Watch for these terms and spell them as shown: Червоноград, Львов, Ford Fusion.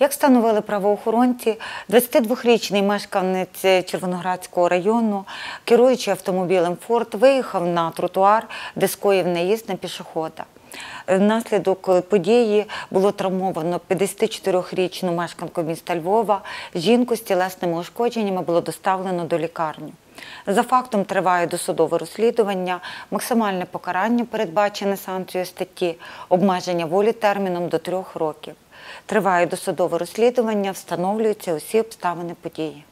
Як встановили правоохоронці, 22-річний мешканець Червоноградського району, керуючи автомобілем Ford, виїхав на тротуар, де скоїв наїзд на пішохода. Внаслідок події було травмовано 54-річну мешканку міста Львова, жінку з тілесними ушкодженнями було доставлено до лікарні. За фактом триває досудове розслідування, максимальне покарання, передбачене санкцією статті, обмеження волі терміном до 3 років. Триває досудове розслідування, встановлюються усі обставини події.